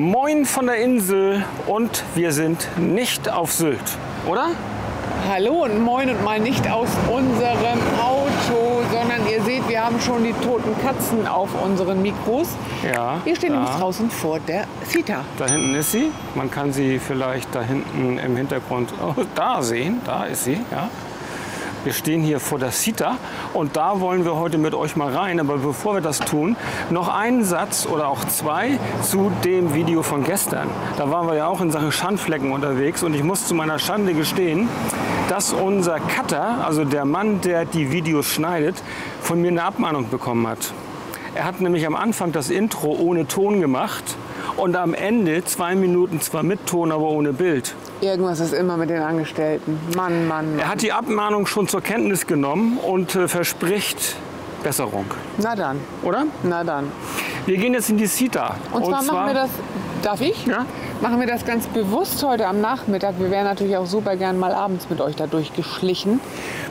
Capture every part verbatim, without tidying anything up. Moin von der Insel und wir sind nicht auf Sylt, oder? Hallo und moin und mal nicht aus unserem Auto, sondern ihr seht, wir haben schon die toten Katzen auf unseren Mikros. Ja. Wir stehen da. Nämlich draußen vor der Cita. Da hinten ist sie. Man kann sie vielleicht da hinten im Hintergrund oh, da sehen. Da ist sie, ja. Wir stehen hier vor der Cita und da wollen wir heute mit euch mal rein. Aber bevor wir das tun, noch einen Satz oder auch zwei zu dem Video von gestern. Da waren wir ja auch in Sachen Schandflecken unterwegs und ich muss zu meiner Schande gestehen, dass unser Cutter, also der Mann, der die Videos schneidet, von mir eine Abmahnung bekommen hat. Er hat nämlich am Anfang das Intro ohne Ton gemacht und am Ende zwei Minuten zwar mit Ton, aber ohne Bild. Irgendwas ist immer mit den Angestellten. Mann, Mann, Mann. Er hat die Abmahnung schon zur Kenntnis genommen und äh, verspricht Besserung. Na dann. Oder? Na dann. Wir gehen jetzt in die Cita. Und zwar, und zwar machen wir das, darf ich? Ja. Machen wir das ganz bewusst heute am Nachmittag. Wir wären natürlich auch super gern mal abends mit euch da durchgeschlichen.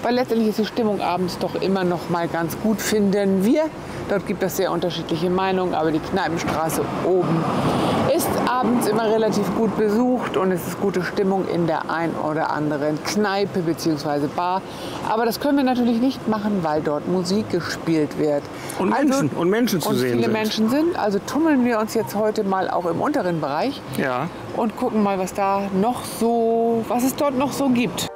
Weil letztendlich ist die Stimmung abends doch immer noch mal ganz gut, finden wir. Dort gibt es sehr unterschiedliche Meinungen, aber die Kneipenstraße oben ist abends immer relativ gut besucht und es ist gute Stimmung in der ein oder anderen Kneipe bzw. Bar. Aber das können wir natürlich nicht machen, weil dort Musik gespielt wird. Und also, Menschen, und Menschen zu und sehen sind. Und viele Menschen sind. Also tummeln wir uns jetzt heute mal auch im unteren Bereich. Ja. Und gucken mal, was da noch so, was es dort noch so gibt.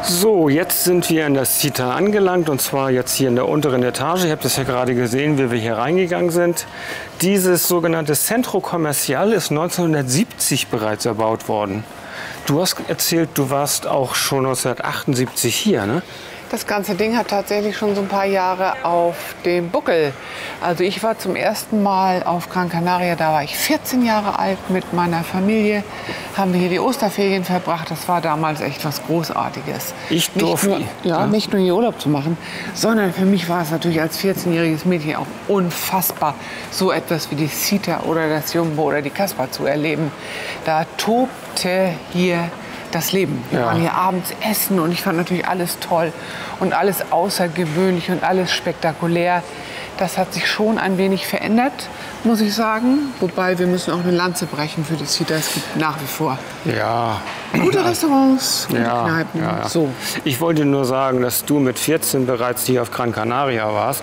So, jetzt sind wir in der Cita angelangt und zwar jetzt hier in der unteren Etage. Ihr habt es ja gerade gesehen, wie wir hier reingegangen sind. Dieses sogenannte Centro Comercial ist neunzehnhundertsiebzig bereits erbaut worden. Du hast erzählt, du warst auch schon neunzehnhundertachtundsiebzig hier, ne? Das ganze Ding hat tatsächlich schon so ein paar Jahre auf dem Buckel. Also ich war zum ersten Mal auf Gran Canaria, da war ich vierzehn Jahre alt mit meiner Familie. Haben wir hier die Osterferien verbracht, das war damals echt was Großartiges. Ich durfte. Nicht nur, ja, ja. Nicht nur hier Urlaub zu machen, sondern für mich war es natürlich als vierzehnjähriges Mädchen auch unfassbar, so etwas wie die Cita oder das Jumbo oder die Kasper zu erleben. Da tobte hier das Leben. Wir ja. waren hier abends essen und ich fand natürlich alles toll und alles außergewöhnlich und alles spektakulär. Das hat sich schon ein wenig verändert, muss ich sagen. Wobei wir müssen auch eine Lanze brechen für die Cita. Es gibt nach wie vor ja. gute Restaurants, gute ja. Kneipen. Ja, ja. So. Ich wollte nur sagen, dass du mit vierzehn bereits hier auf Gran Canaria warst.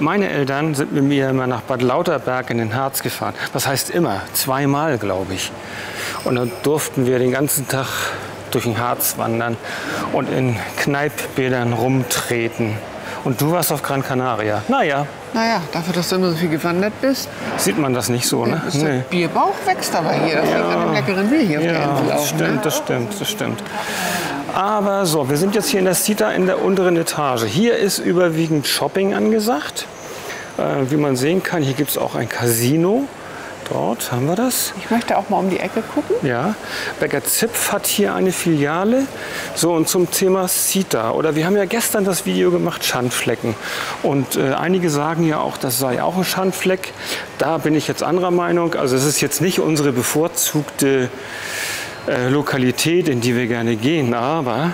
Meine Eltern sind mit mir immer nach Bad Lauterberg in den Harz gefahren. Das heißt immer, zweimal, glaube ich. Und dann durften wir den ganzen Tag durch den Harz wandern und in Kneippbädern rumtreten. Und du warst auf Gran Canaria. Naja. Naja, dafür, dass du immer so viel gewandert bist. Sieht man das nicht so, ne? Nee. Bierbauch wächst aber hier. Das ja. liegt an dem leckeren Bier hier auf ja, der Insel auch. Das stimmt, ne? das stimmt, das stimmt. Aber so, wir sind jetzt hier in der Cita in der unteren Etage. Hier ist überwiegend Shopping angesagt. Äh, wie man sehen kann, hier gibt es auch ein Casino. Dort haben wir das. Ich möchte auch mal um die Ecke gucken. Ja, Bäcker Zipf hat hier eine Filiale. So, und zum Thema Cita. Oder wir haben ja gestern das Video gemacht, Schandflecken. Und äh, einige sagen ja auch, das sei auch ein Schandfleck. Da bin ich jetzt anderer Meinung. Also es ist jetzt nicht unsere bevorzugte äh, Lokalität, in die wir gerne gehen. Aber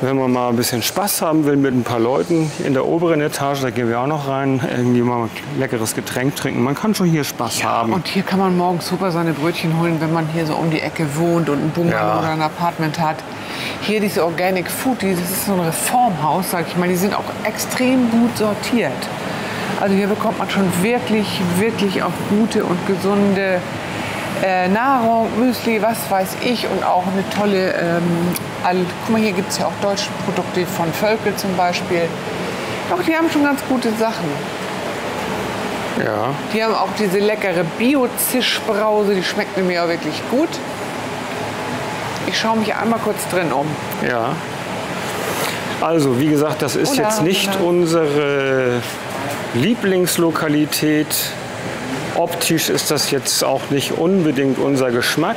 wenn man mal ein bisschen Spaß haben will mit ein paar Leuten in der oberen Etage, da gehen wir auch noch rein, irgendwie mal ein leckeres Getränk trinken. Man kann schon hier Spaß ja, haben. Und hier kann man morgens super seine Brötchen holen, wenn man hier so um die Ecke wohnt und ein Bungalow ja. oder ein Apartment hat. Hier diese Organic Food, das ist so ein Reformhaus, sag ich mal, die sind auch extrem gut sortiert. Also hier bekommt man schon wirklich, wirklich auch gute und gesunde äh, Nahrung, Müsli, was weiß ich, und auch eine tolle, ähm, Al guck mal, hier gibt es ja auch deutsche Produkte von Völkel zum Beispiel. Doch, die haben schon ganz gute Sachen. Ja. Die haben auch diese leckere Bio-Zischbrause, die schmeckt mir ja wirklich gut. Ich schaue mich einmal kurz drin um. Ja. Also, wie gesagt, das ist Ola, jetzt nicht Ola. unsere Lieblingslokalität. Optisch ist das jetzt auch nicht unbedingt unser Geschmack.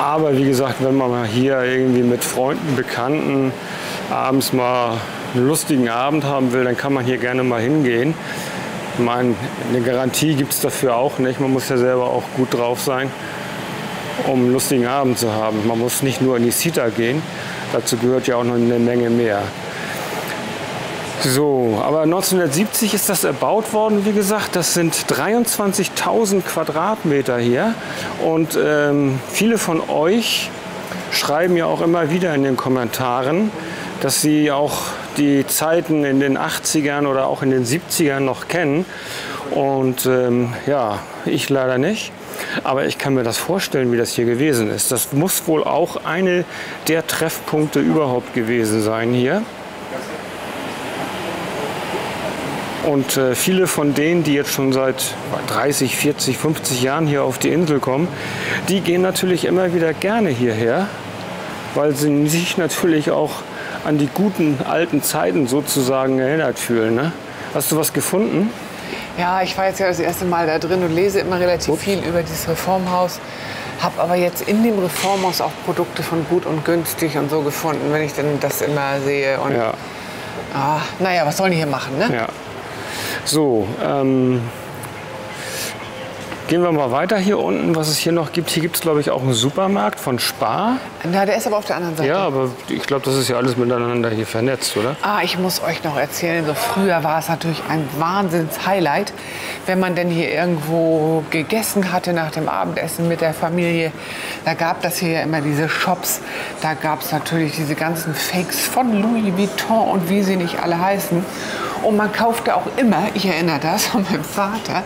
Aber wie gesagt, wenn man mal hier irgendwie mit Freunden, Bekannten abends mal einen lustigen Abend haben will, dann kann man hier gerne mal hingehen. Ich meine, eine Garantie gibt es dafür auch nicht. Man muss ja selber auch gut drauf sein, um einen lustigen Abend zu haben. Man muss nicht nur in die Cita gehen. Dazu gehört ja auch noch eine Menge mehr. So, aber neunzehnhundertsiebzig ist das erbaut worden, wie gesagt. Das sind dreiundzwanzigtausend Quadratmeter hier. Und ähm, viele von euch schreiben ja auch immer wieder in den Kommentaren, dass sie auch die Zeiten in den achtzigern oder auch in den siebzigern noch kennen. Und ähm, ja, ich leider nicht. Aber ich kann mir das vorstellen, wie das hier gewesen ist. Das muss wohl auch eine der Treffpunkte überhaupt gewesen sein hier. Und äh, viele von denen, die jetzt schon seit dreißig, vierzig, fünfzig Jahren hier auf die Insel kommen, die gehen natürlich immer wieder gerne hierher, weil sie sich natürlich auch an die guten alten Zeiten sozusagen erinnert fühlen. Ne? Hast du was gefunden? Ja, ich war jetzt ja das erste Mal da drin und lese immer relativ Ups. viel über dieses Reformhaus. Habe aber jetzt in dem Reformhaus auch Produkte von gut und günstig und so gefunden, wenn ich denn das immer sehe. Und ja. Ah, naja, was sollen die hier machen, ne? Ja. So, ähm, gehen wir mal weiter hier unten, was es hier noch gibt. Hier gibt es, glaube ich, auch einen Supermarkt von Spar. Na, der ist aber auf der anderen Seite. Ja, aber ich glaube, das ist ja alles miteinander hier vernetzt, oder? Ah, ich muss euch noch erzählen, so früher war es natürlich ein Wahnsinns-Highlight, wenn man denn hier irgendwo gegessen hatte nach dem Abendessen mit der Familie. Da gab das hier ja immer diese Shops. Da gab es natürlich diese ganzen Fakes von Louis Vuitton und wie sie nicht alle heißen. Und man kaufte auch immer, ich erinnere das von meinem Vater,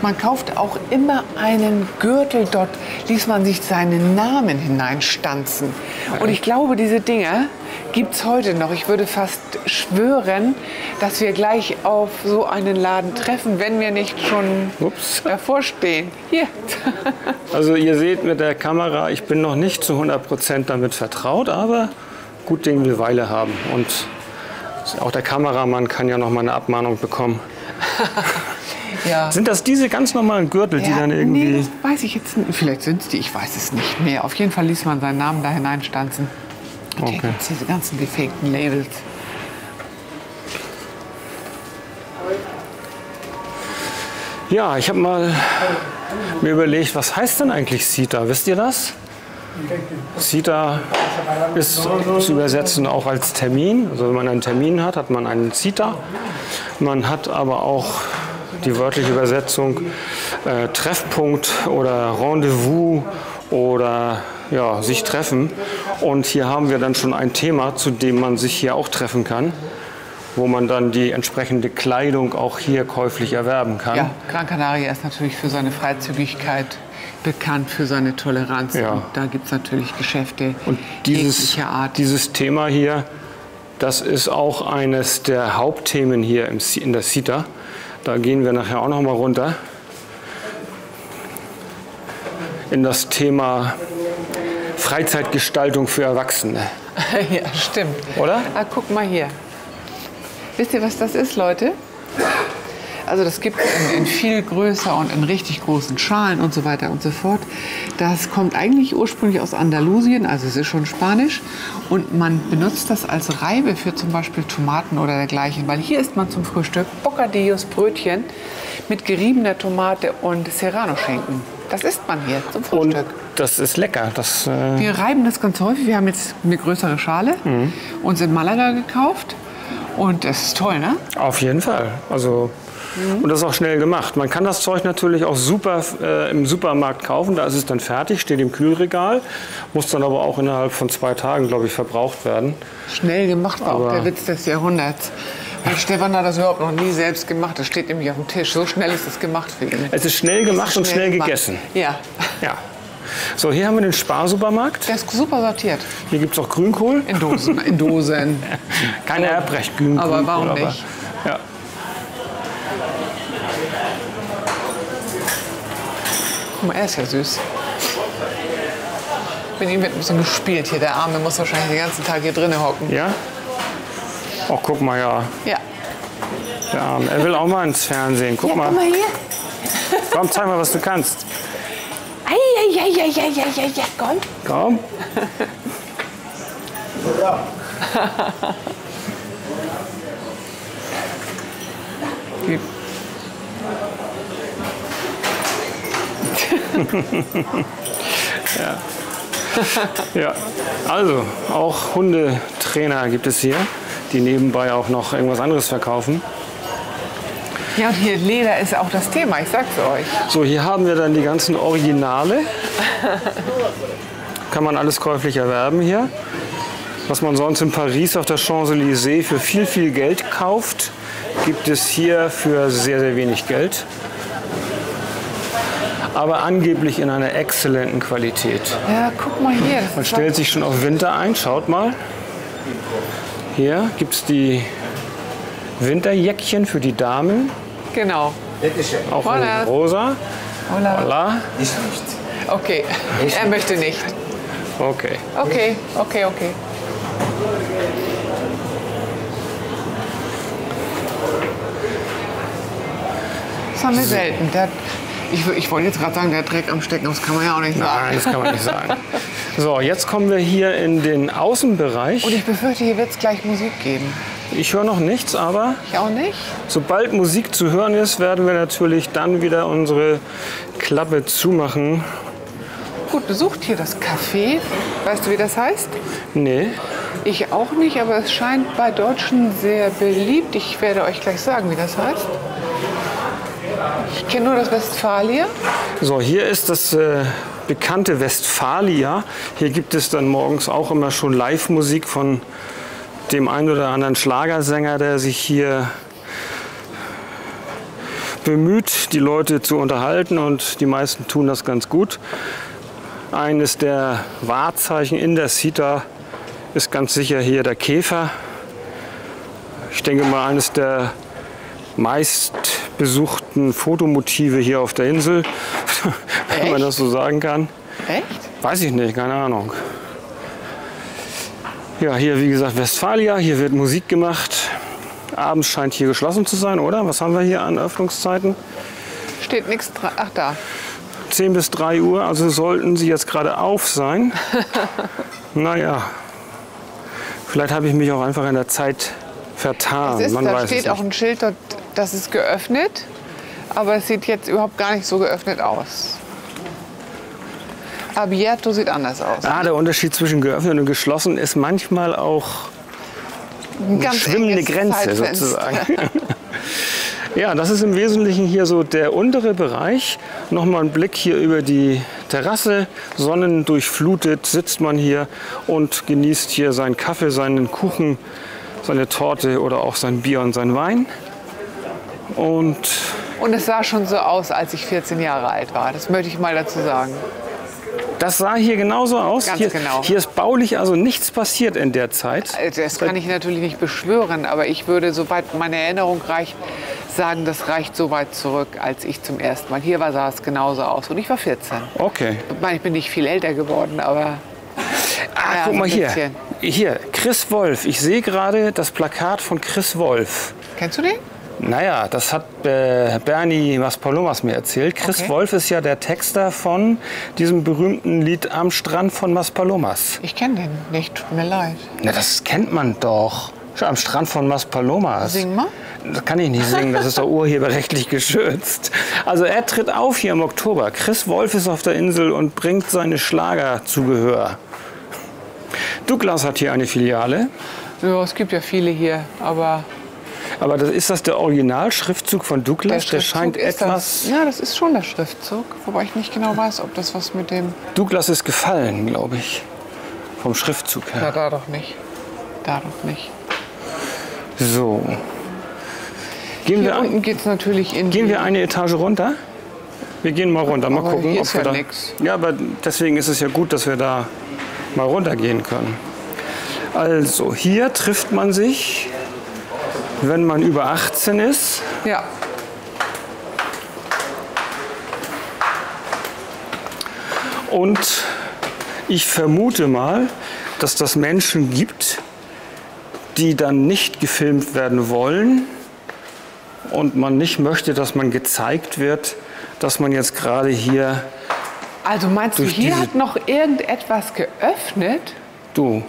man kaufte auch immer einen Gürtel. Dort ließ man sich seinen Namen hineinstanzen. Und ich glaube, diese Dinger gibt es heute noch. Ich würde fast schwören, dass wir gleich auf so einen Laden treffen, wenn wir nicht schon Ups. davor stehen. Hier. Also ihr seht mit der Kamera, ich bin noch nicht zu hundert Prozent damit vertraut, aber gut Ding will Weile haben. Und auch der Kameramann kann ja noch mal eine Abmahnung bekommen. Ja. Sind das diese ganz normalen Gürtel, ja, die dann irgendwie... Nee, das weiß ich jetzt nicht. Vielleicht sind es die, ich weiß es nicht mehr. Auf jeden Fall ließ man seinen Namen da hineinstanzen. Okay. Diese ganzen gefakten Labels. Ja, ich habe mal mir überlegt, was heißt denn eigentlich Cita? Wisst ihr das? Cita ist zu übersetzen auch als Termin. Also wenn man einen Termin hat, hat man einen Cita. Man hat aber auch die wörtliche Übersetzung äh, Treffpunkt oder Rendezvous oder ja, sich treffen. Und hier haben wir dann schon ein Thema, zu dem man sich hier auch treffen kann, wo man dann die entsprechende Kleidung auch hier käuflich erwerben kann. Ja, Gran Canaria ist natürlich für seine Freizügigkeit bekannt, für seine Toleranz. Ja. Und da gibt es natürlich Geschäfte und dieses, Art. Dieses Thema hier, das ist auch eines der Hauptthemen hier im, in der Cita. Da gehen wir nachher auch noch mal runter in das Thema Freizeitgestaltung für Erwachsene. Ja, stimmt. Oder? Ah, guck mal hier. Wisst ihr, was das ist, Leute? Also das gibt es in, in viel größer und in richtig großen Schalen und so weiter und so fort. Das kommt eigentlich ursprünglich aus Andalusien, also es ist schon Spanisch. Und man benutzt das als Reibe für zum Beispiel Tomaten oder dergleichen. Weil hier isst man zum Frühstück Bocadillos, Brötchen mit geriebener Tomate und Serrano-Schinken. Das isst man hier zum Frühstück. Und das ist lecker. Das, äh Wir reiben das ganz häufig. Wir haben jetzt eine größere Schale, mhm, uns in Malaga gekauft. Und das ist toll, ne? Auf jeden Fall. Also, mhm. Und das ist auch schnell gemacht. Man kann das Zeug natürlich auch super äh, im Supermarkt kaufen. Da ist es dann fertig, steht im Kühlregal. Muss dann aber auch innerhalb von zwei Tagen, glaube ich, verbraucht werden. Schnell gemacht war auch der Witz des Jahrhunderts. Der Stefan hat das überhaupt noch nie selbst gemacht. Das steht nämlich auf dem Tisch. So schnell ist es gemacht für ihn. Es ist schnell gemacht ist und schnell, schnell gegessen. Ja. Ja. So, hier haben wir den Spar-Supermarkt. Der ist super sortiert. Hier gibt es auch Grünkohl. In Dosen. In Dosen. Keine Erbrecht-Grünkohl. Aber warum aber, nicht? Ja. Guck mal, er ist ja süß. Mit ihm wird ein bisschen gespielt hier. Der Arme muss wahrscheinlich den ganzen Tag hier drinnen hocken. Ja? Oh, guck mal, ja. Ja. Der Arme. Er will auch mal ins Fernsehen. Guck ja, mal. Guck mal hier. Komm, zeig mal, was du kannst. Ja, ja, ja, ja, ja, ja, komm. Komm. Ja. Ja. Also, auch Hundetrainer gibt es hier, die nebenbei auch noch irgendwas anderes verkaufen. Ja, und hier Leder ist auch das Thema, ich sag's euch. So, hier haben wir dann die ganzen Originale. Kann man alles käuflich erwerben hier. Was man sonst in Paris auf der Champs-Élysées für viel, viel Geld kauft, gibt es hier für sehr, sehr wenig Geld. Aber angeblich in einer exzellenten Qualität. Ja, guck mal hier. Man stellt sich schon auf Winter ein, schaut mal. Hier gibt's die Winterjäckchen für die Damen. Genau. Auch rosa. Ola. Ola. Ich nicht. Okay, ich er möchte nicht. Okay. Okay, okay, okay. Das haben wir so selten. Der, ich ich wollte jetzt gerade sagen, der Dreck am Stecken, das kann man ja auch nicht sagen. Nein, das kann man nicht sagen. So, jetzt kommen wir hier in den Außenbereich. Und ich befürchte, hier wird es gleich Musik geben. Ich höre noch nichts, aber ich auch nicht. Sobald Musik zu hören ist, werden wir natürlich dann wieder unsere Klappe zumachen. Gut, besucht hier das Café. Weißt du, wie das heißt? Nee. Ich auch nicht, aber es scheint bei Deutschen sehr beliebt. Ich werde euch gleich sagen, wie das heißt. Ich kenne nur das Westfalia. So, hier ist das äh, bekannte Westfalia. Hier gibt es dann morgens auch immer schon Live-Musik von dem einen oder anderen Schlagersänger, der sich hier bemüht, die Leute zu unterhalten, und die meisten tun das ganz gut. Eines der Wahrzeichen in der Cita ist ganz sicher hier der Käfer. Ich denke mal, eines der meistbesuchten Fotomotive hier auf der Insel, wenn Echt? man das so sagen kann. Echt? Weiß ich nicht, keine Ahnung. Ja, hier wie gesagt Westfalia, hier wird Musik gemacht. Abends scheint hier geschlossen zu sein, oder? Was haben wir hier an Öffnungszeiten? Steht nichts dran. Ach, da. zehn bis drei Uhr, also sollten sie jetzt gerade auf sein. Naja, vielleicht habe ich mich auch einfach in der Zeit vertan. Es ist, Man da weiß steht es nicht. Auch ein Schild, das ist geöffnet, aber es sieht jetzt überhaupt gar nicht so geöffnet aus. Abierto sieht anders aus. Ah, der Unterschied zwischen geöffnet und geschlossen ist manchmal auch eine Ganz schwimmende Grenze sozusagen. Ja, das ist im Wesentlichen hier so der untere Bereich. Nochmal ein Blick hier über die Terrasse. Sonnendurchflutet sitzt man hier und genießt hier seinen Kaffee, seinen Kuchen, seine Torte oder auch sein Bier und sein Wein. Und, und es sah schon so aus, als ich vierzehn Jahre alt war. Das möchte ich mal dazu sagen. Das sah hier genauso aus. Ganz hier, genau. Hier ist baulich also nichts passiert in der Zeit. Das kann ich natürlich nicht beschwören, aber ich würde, soweit meine Erinnerung reicht, sagen, das reicht so weit zurück, als ich zum ersten Mal hier war, sah es genauso aus. Und ich war vierzehn. Okay. Ich meine, ich bin nicht viel älter geworden, aber... Ah, ja, guck mal hier. Hier, Chris Wolf. Ich sehe gerade das Plakat von Chris Wolf. Kennst du den? Naja, das hat äh, Bernie Maspalomas mir erzählt. Chris okay. Wolf ist ja der Texter von diesem berühmten Lied Am Strand von Maspalomas. Ich kenne den nicht, tut mir leid. Na, das kennt man doch. Am Strand von Maspalomas. Sing mal. Das kann ich nicht singen, das ist doch urheberrechtlich geschützt. Also er tritt auf hier im Oktober. Chris Wolf ist auf der Insel und bringt seine Schlager zu Gehör. Douglas hat hier eine Filiale. Ja, es gibt ja viele hier, aber... Aber das, ist das der Originalschriftzug von Douglas? Der, Schriftzug der scheint etwas... Das, ja, das ist schon der Schriftzug, wobei ich nicht genau weiß, ob das was mit dem... Douglas ist gefallen, glaube ich, vom Schriftzug her. Ja, da doch nicht. Da doch nicht. So. Gehen hier wir unten geht es natürlich in. Gehen wir eine Etage runter? Wir gehen mal runter, mal aber gucken, hier ob ist wir ja da. Nix. Ja, aber deswegen ist es ja gut, dass wir da mal runtergehen können. Also hier trifft man sich, wenn man über achtzehn ist. Ja. Und ich vermute mal, dass das Menschen gibt, die dann nicht gefilmt werden wollen und man nicht möchte, dass man gezeigt wird, dass man jetzt gerade hier... Also meinst du, hier hat noch irgendetwas geöffnet? Du.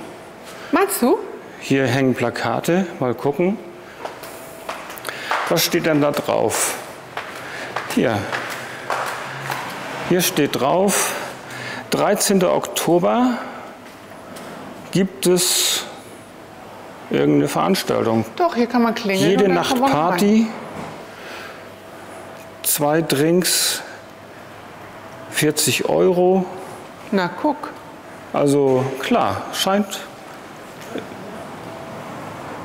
Meinst du? Hier hängen Plakate, mal gucken. Was steht denn da drauf? Hier. Hier steht drauf, dreizehnten Oktober gibt es irgendeine Veranstaltung. Doch, hier kann man klingeln. Jede Nacht Party, zwei Drinks, vierzig Euro. Na guck. Also klar, scheint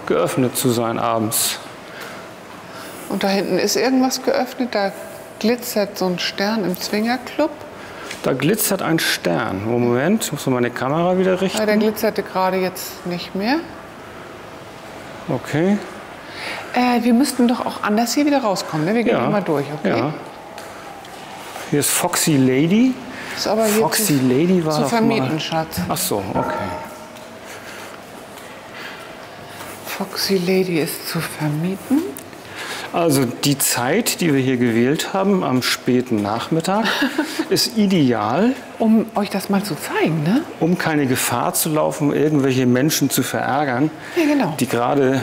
geöffnet zu sein abends. Und da hinten ist irgendwas geöffnet, da glitzert so ein Stern im Zwingerclub. Da glitzert ein Stern. Moment, ich muss meine Kamera wieder richten. Ja, der glitzerte gerade jetzt nicht mehr. Okay. Äh, wir müssten doch auch anders hier wieder rauskommen, ne? Wir gehen ja mal durch, okay? Ja. Hier ist Foxy Lady. Ist aber hier Foxy zu, Lady war zu vermieten, mal. Schatz. Ach so, okay. Foxy Lady ist zu vermieten. Also die Zeit, die wir hier gewählt haben, am späten Nachmittag, ist ideal. Um euch das mal zu zeigen, ne? Um keine Gefahr zu laufen, irgendwelche Menschen zu verärgern, ja, genau, die gerade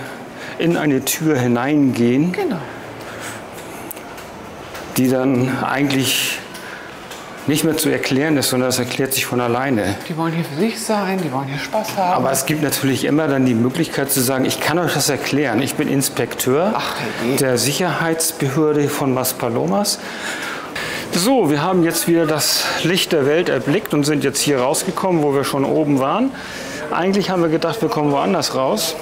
in eine Tür hineingehen, genau, die dann eigentlich nicht mehr zu erklären ist, sondern das erklärt sich von alleine. Die wollen hier für sich sein, die wollen hier Spaß haben. Aber es gibt natürlich immer dann die Möglichkeit zu sagen, ich kann euch das erklären. Ich bin Inspekteur Ach, hey. der Sicherheitsbehörde von Maspalomas. So, wir haben jetzt wieder das Licht der Welt erblickt und sind jetzt hier rausgekommen, wo wir schon oben waren. Eigentlich haben wir gedacht, wir kommen woanders raus.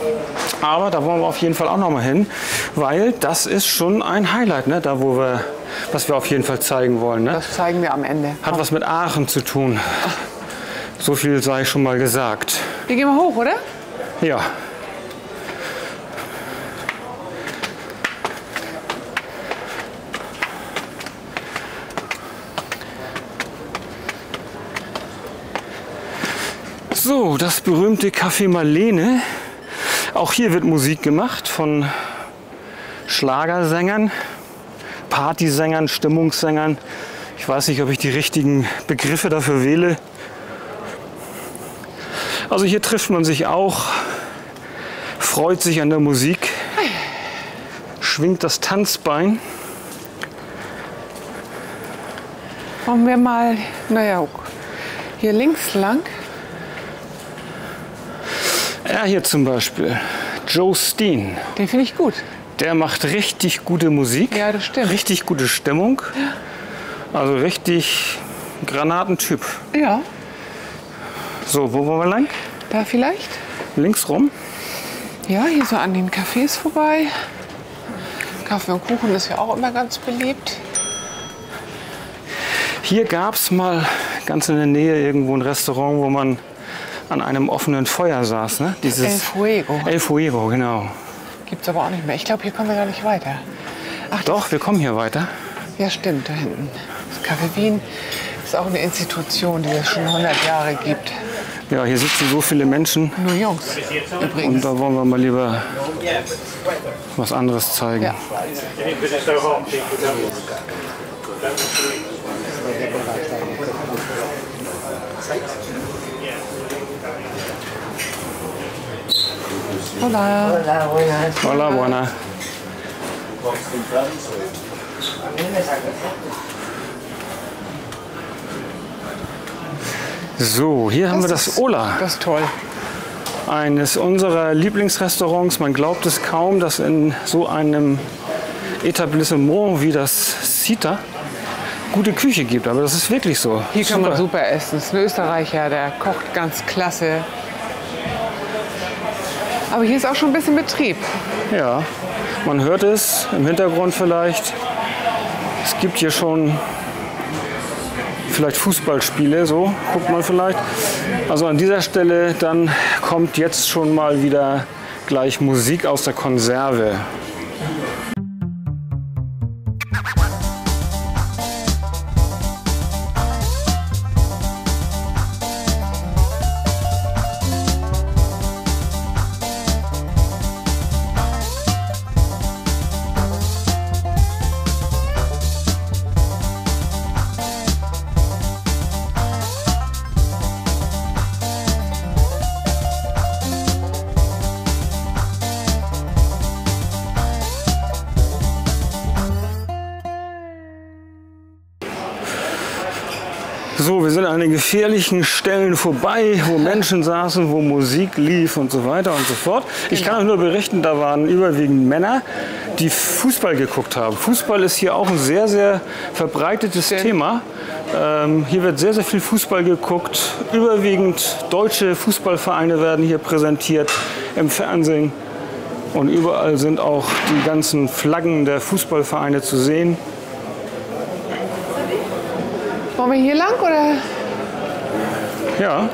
Aber da wollen wir auf jeden Fall auch noch mal hin, weil das ist schon ein Highlight, ne? Da, wo wir, was wir auf jeden Fall zeigen wollen. Ne? Das zeigen wir am Ende. Komm. Hat was mit Aachen zu tun. So viel sei schon mal gesagt. Wir gehen mal hoch, oder? Ja. So, das berühmte Café Marlene. Auch hier wird Musik gemacht von Schlagersängern, Partysängern, Stimmungssängern. Ich weiß nicht, ob ich die richtigen Begriffe dafür wähle. Also hier trifft man sich auch, freut sich an der Musik, schwingt das Tanzbein. Wollen wir mal, naja, hier links lang. Er hier zum Beispiel, Joe Steen. Den finde ich gut. Der macht richtig gute Musik. Ja, das stimmt. Richtig gute Stimmung. Ja. Also richtig Granatentyp. Ja. So, wo wollen wir lang? Da vielleicht. Links rum. Ja, hier so an den Cafés vorbei. Kaffee und Kuchen ist ja auch immer ganz beliebt. Hier gab es mal ganz in der Nähe irgendwo ein Restaurant, wo man an einem offenen Feuer saß, ne? Dieses El Fuego. El Fuego, genau. Gibt's aber auch nicht mehr. Ich glaube, hier kommen wir gar nicht weiter. Ach, doch, wir kommen hier weiter. Ja, stimmt, da hinten. Das Café Wien ist auch eine Institution, die es schon hundert Jahre gibt. Ja, hier sitzen so viele Menschen. Nur Jungs, übrigens. Und da wollen wir mal lieber was anderes zeigen. Ja. Hola. Hola, buenas. Hola, buenas. So, hier das haben wir das Ola. Das ist toll. Eines unserer Lieblingsrestaurants. Man glaubt es kaum, dass in so einem Etablissement wie das Cita gute Küche gibt. Aber das ist wirklich so. Hier kann super. man super essen. Das ist ein Österreicher, der kocht ganz klasse. Aber hier ist auch schon ein bisschen Betrieb. Ja, Man hört es im Hintergrund vielleicht. Es gibt hier schon vielleicht Fußballspiele, so guckt man vielleicht. Also an dieser Stelle dann kommt jetzt schon mal wieder gleich Musik aus der Konserve. So, wir sind an den gefährlichen Stellen vorbei, wo Menschen saßen, wo Musik lief und so weiter und so fort. Ich kann euch nur berichten, da waren überwiegend Männer, die Fußball geguckt haben. Fußball ist hier auch ein sehr, sehr verbreitetes Thema. Ähm, hier wird sehr, sehr viel Fußball geguckt. Überwiegend deutsche Fußballvereine werden hier präsentiert im Fernsehen. Und überall sind auch die ganzen Flaggen der Fußballvereine zu sehen. Wollen wir hier lang, oder? Ja.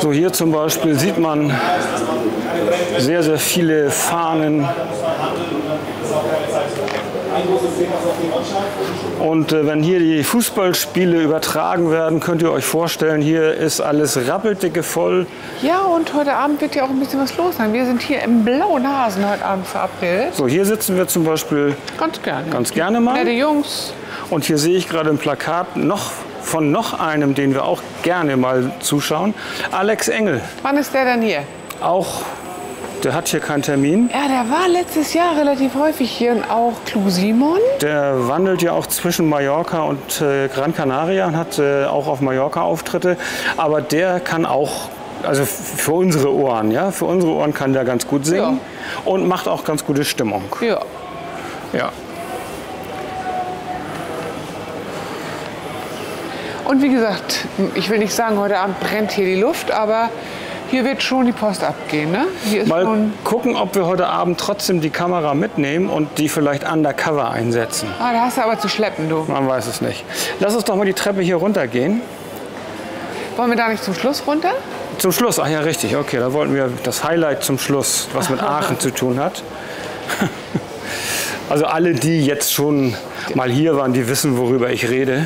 So, hier zum Beispiel sieht man sehr, sehr viele Fahnen. Und äh, wenn hier die Fußballspiele übertragen werden, könnt ihr euch vorstellen, hier ist alles rappeldicke voll. Ja, und heute Abend wird ja auch ein bisschen was los sein. Wir sind hier im Blauen Hasen heute Abend verabredet. So, hier sitzen wir zum Beispiel ganz gerne, ganz gerne mal. Nette Jungs. Und hier sehe ich gerade ein Plakat noch von noch einem, den wir auch gerne mal zuschauen. Alex Engel. Wann ist der denn hier? Auch. Der hat hier keinen Termin. Ja, der war letztes Jahr relativ häufig hier und auch Clu Simon. Der wandelt ja auch zwischen Mallorca und äh, Gran Canaria und hat äh, auch auf Mallorca Auftritte. Aber der kann auch, also für unsere Ohren, ja, für unsere Ohren kann der ganz gut singen, ja. Und macht auch ganz gute Stimmung. Ja. Ja. Und wie gesagt, ich will nicht sagen, heute Abend brennt hier die Luft, aber hier wird schon die Post abgehen, ne? Hier ist mal schon gucken, ob wir heute Abend trotzdem die Kamera mitnehmen und die vielleicht undercover einsetzen. Ah, da hast du aber zu schleppen, du. Man weiß es nicht. Lass uns doch mal die Treppe hier runter gehen. Wollen wir da nicht zum Schluss runter? Zum Schluss, ach ja, richtig. Okay, da wollten wir das Highlight zum Schluss, was mit Aachen zu tun hat. Also alle, die jetzt schon mal hier waren, die wissen, worüber ich rede.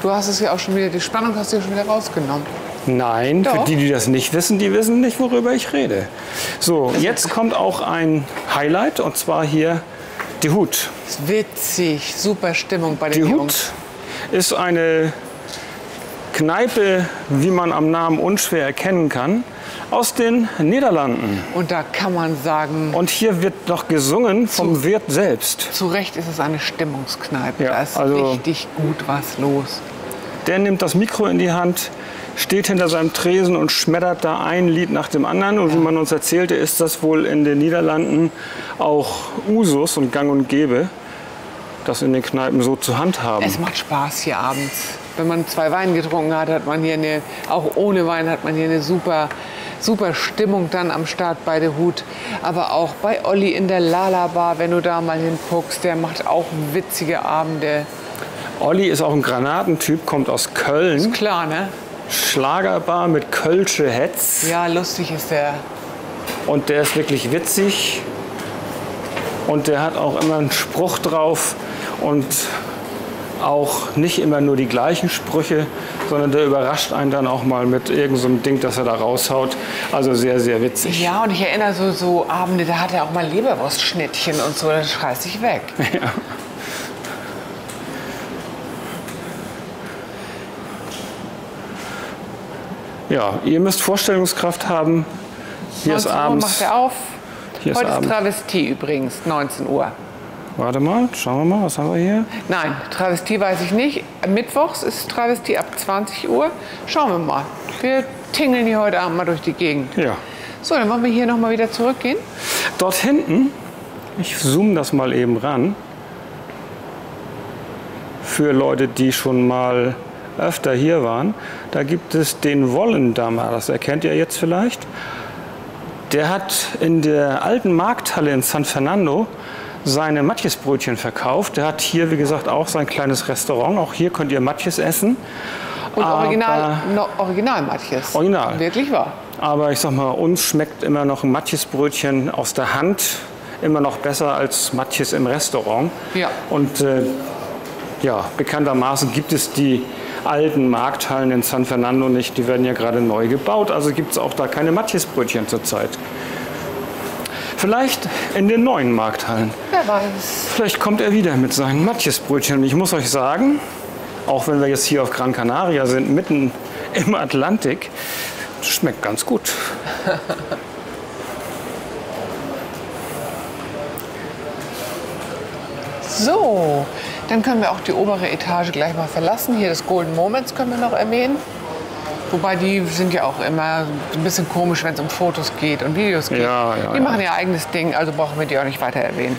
Du hast es ja auch schon wieder, die Spannung hast du ja schon wieder rausgenommen. Nein, doch. Für die, die das nicht wissen, die wissen nicht, worüber ich rede. So, jetzt kommt auch ein Highlight, und zwar hier Die Hut. Witzig, super Stimmung bei den Die Jungs. Hut ist eine Kneipe, wie man am Namen unschwer erkennen kann, aus den Niederlanden. Und da kann man sagen... Und hier wird noch gesungen vom zu, Wirt selbst. Zu Recht ist es eine Stimmungskneipe, ja, da ist also richtig gut was los. Der nimmt das Mikro in die Hand, steht hinter seinem Tresen und schmettert da ein Lied nach dem anderen. Und wie man uns erzählte, ist das wohl in den Niederlanden auch Usus und Gang und Gäbe, das in den Kneipen so zu handhaben. Es macht Spaß hier abends. Wenn man zwei Wein getrunken hat, hat man hier eine, auch ohne Wein hat man hier eine super, super Stimmung dann am Start bei der Hut. Aber auch bei Olli in der Lala-Bar, wenn du da mal hinguckst, der macht auch witzige Abende. Olli ist auch ein Granatentyp, kommt aus Köln. Ist klar, ne? Schlagerbar mit Kölsche Hetz. Ja, lustig ist der. Und der ist wirklich witzig. Und der hat auch immer einen Spruch drauf. Und auch nicht immer nur die gleichen Sprüche, sondern der überrascht einen dann auch mal mit irgend so einem Ding, das er da raushaut. Also sehr, sehr witzig. Ja, und ich erinnere so, so Abende, da hat er auch mal Leberwurstschnittchen und so, das schreißt sich weg. Ja. Ja, ihr müsst Vorstellungskraft haben. Hier ist abends. neunzehn Uhr macht er auf. Hier Heute ist, ist Travestie übrigens, neunzehn Uhr. Warte mal, schauen wir mal, was haben wir hier? Nein, Travestie weiß ich nicht. Mittwochs ist Travestie ab zwanzig Uhr. Schauen wir mal. Wir tingeln hier heute Abend mal durch die Gegend. Ja. So, dann wollen wir hier nochmal wieder zurückgehen. Dort hinten, ich zoome das mal eben ran, für Leute, die schon mal öfter hier waren, da gibt es den Wollendammer, das erkennt ihr jetzt vielleicht. Der hat in der alten Markthalle in San Fernando seine Matjesbrötchen verkauft. Der hat hier, wie gesagt, auch sein kleines Restaurant. Auch hier könnt ihr Matjes essen. Und original, no, original Matjes. Original. Wirklich wahr. Aber ich sag mal, uns schmeckt immer noch ein Matjesbrötchen aus der Hand immer noch besser als Matjes im Restaurant. Ja. Und äh, ja, bekanntermaßen gibt es die alten Markthallen in San Fernando nicht. Die werden ja gerade neu gebaut. Also gibt es auch da keine Matjesbrötchen zurzeit. Vielleicht in den neuen Markthallen. Wer weiß. Vielleicht kommt er wieder mit seinen Matjesbrötchen. Und ich muss euch sagen, auch wenn wir jetzt hier auf Gran Canaria sind, mitten im Atlantik, schmeckt ganz gut. So, dann können wir auch die obere Etage gleich mal verlassen. Hier das Golden Moments können wir noch erwähnen. Wobei, die sind ja auch immer ein bisschen komisch, wenn es um Fotos geht und Videos geht. Ja, ja, die machen ja. ihr eigenes Ding, also brauchen wir die auch nicht weiter erwähnen.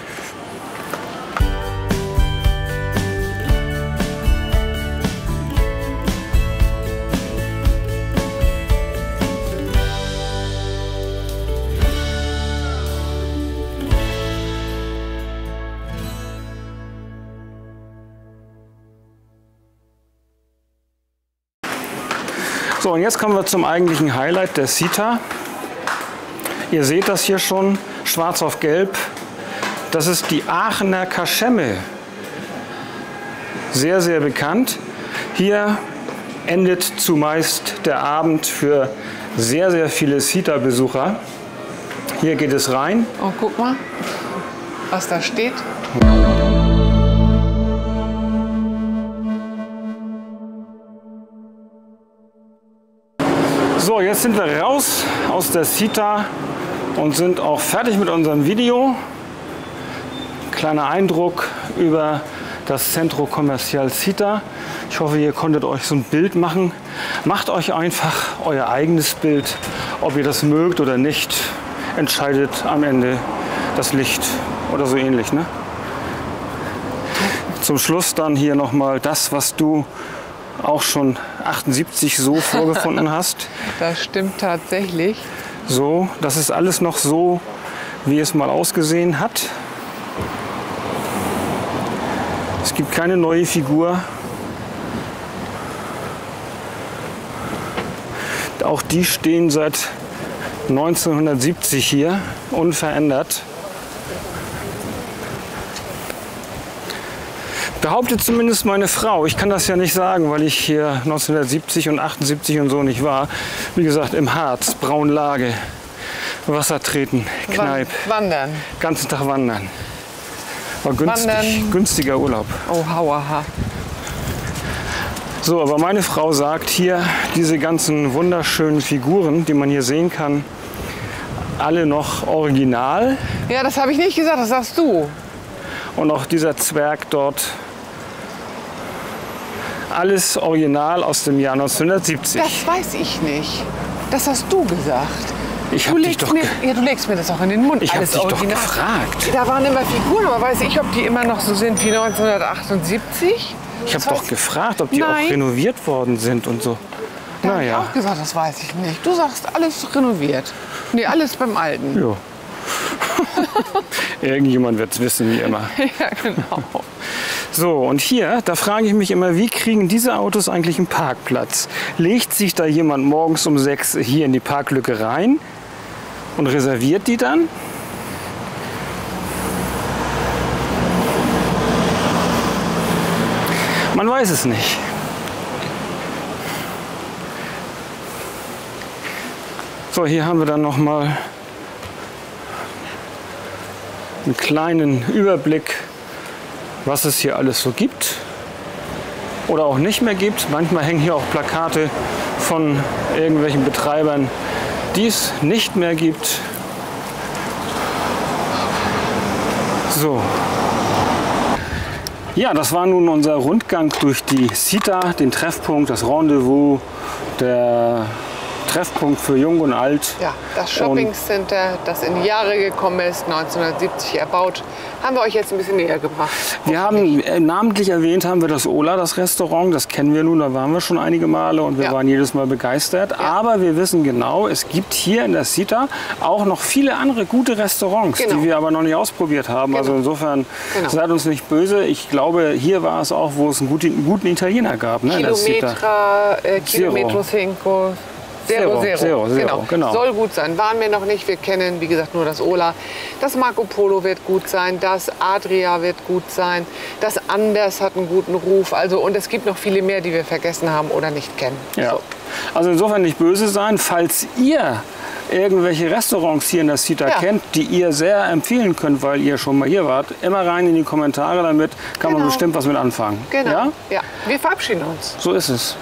So, und jetzt kommen wir zum eigentlichen Highlight der Cita. Ihr seht das hier schon, schwarz auf gelb. Das ist die Aachener Kaschemme. Sehr, sehr bekannt. Hier endet zumeist der Abend für sehr, sehr viele Cita-Besucher. Hier geht es rein. Oh, guck mal, was da steht. So, jetzt sind wir raus aus der Cita und sind auch fertig mit unserem Video. Kleiner Eindruck über das Centro Comercial Cita. Ich hoffe, ihr konntet euch so ein Bild machen. Macht euch einfach euer eigenes Bild. Ob ihr das mögt oder nicht, entscheidet am Ende das Licht oder so ähnlich. Ne? Zum Schluss dann hier nochmal das, was du auch schon achtundsiebzig so vorgefunden hast. Das stimmt tatsächlich. So, das ist alles noch so, wie es mal ausgesehen hat. Es gibt keine neue Figur. Auch die stehen seit neunzehnhundertsiebzig hier, unverändert. Behauptet zumindest meine Frau. Ich kann das ja nicht sagen, weil ich hier neunzehnhundertsiebzig und achtundsiebzig und so nicht war. Wie gesagt, im Harz, Braunlage, Wasser treten, Kneipp. Wandern. Ganzen Tag wandern. War günstig, wandern. Günstiger Urlaub. Oh, hauaha. So, aber meine Frau sagt hier, diese ganzen wunderschönen Figuren, die man hier sehen kann, alle noch original. Ja, das habe ich nicht gesagt, das sagst du. Und auch dieser Zwerg dort, alles original aus dem Jahr neunzehnhundertsiebzig. Das weiß ich nicht. Das hast du gesagt. Ich habe dich doch mir, ja, du legst mir das auch in den Mund. Ich habe dich original. doch gefragt. Da waren immer Figuren, aber weiß ich, ob die immer noch so sind wie neunzehnhundertachtundsiebzig? Ich habe doch gefragt, ob die Nein. auch renoviert worden sind und so. Da naja. habe ich auch gesagt, das weiß ich nicht. Du sagst, alles renoviert. Nee, alles beim Alten. Ja. Irgendjemand wird es wissen, wie immer. Ja, genau. So, und hier, da frage ich mich immer, wie kriegen diese Autos eigentlich einen Parkplatz? Legt sich da jemand morgens um sechs hier in die Parklücke rein und reserviert die dann? Man weiß es nicht. So, hier haben wir dann noch mal einen kleinen Überblick, was es hier alles so gibt oder auch nicht mehr gibt. Manchmal hängen hier auch Plakate von irgendwelchen Betreibern, die es nicht mehr gibt. So. Ja, das war nun unser Rundgang durch die Cita, den Treffpunkt, das Rendezvous der Treffpunkt für Jung und Alt. Ja, das Shopping Center, das in die Jahre gekommen ist, neunzehnhundertsiebzig erbaut, haben wir euch jetzt ein bisschen näher gebracht. Wir haben äh, namentlich erwähnt, haben wir das Ola, das Restaurant, das kennen wir nun, da waren wir schon einige Male und wir ja. waren jedes Mal begeistert. Ja. Aber wir wissen genau, es gibt hier in der Cita auch noch viele andere gute Restaurants, genau. die wir aber noch nicht ausprobiert haben. Genau. Also insofern genau. seid uns nicht böse. Ich glaube, hier war es auch, wo es einen guten, einen guten Italiener gab. Ne, Kilometra, äh, Kilometro Cinco. Zero, zero. Zero, zero. Genau. Genau. Soll gut sein. Waren wir noch nicht. Wir kennen, wie gesagt, nur das Ola. Das Marco Polo wird gut sein. Das Adria wird gut sein. Das Anders hat einen guten Ruf. Also, und es gibt noch viele mehr, die wir vergessen haben oder nicht kennen. Ja. So. Also insofern nicht böse sein, falls ihr irgendwelche Restaurants hier in der Cita ja. kennt, die ihr sehr empfehlen könnt, weil ihr schon mal hier wart. Immer rein in die Kommentare, damit kann genau. man bestimmt was mit anfangen. Genau. Ja? Ja. Wir verabschieden uns. So ist es.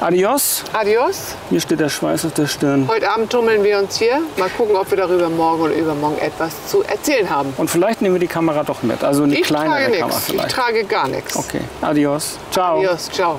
Adios. Adios. Mir steht der Schweiß auf der Stirn. Heute Abend tummeln wir uns hier. Mal gucken, ob wir darüber morgen oder übermorgen etwas zu erzählen haben. Und vielleicht nehmen wir die Kamera doch mit. Also eine ich kleinere trage Kamera vielleicht. Ich trage gar nichts. Okay. Adios. Ciao. Adios. Ciao.